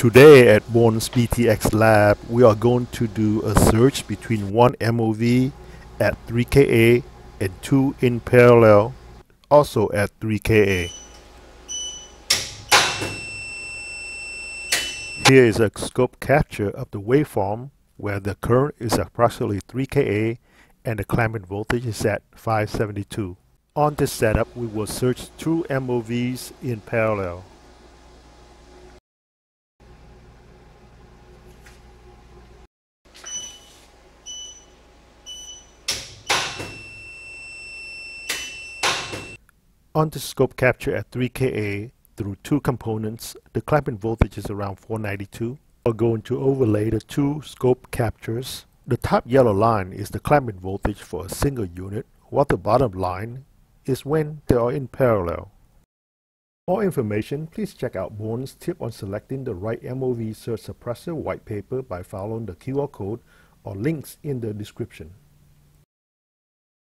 Today at Bourns BTX Lab, we are going to do a search between one MOV at 3kA and two in parallel, also at 3kA. Here is a scope capture of the waveform where the current is approximately 3kA and the clamping voltage is at 572. On this setup, we will search two MOVs in parallel. On the scope capture at 3kA through two components, the clamping voltage is around 492. We're going to overlay the two scope captures. The top yellow line is the clamping voltage for a single unit, while the bottom line is when they are in parallel. For information, please check out Bourns' tip on selecting the right MOV surge suppressor white paper by following the QR code or links in the description.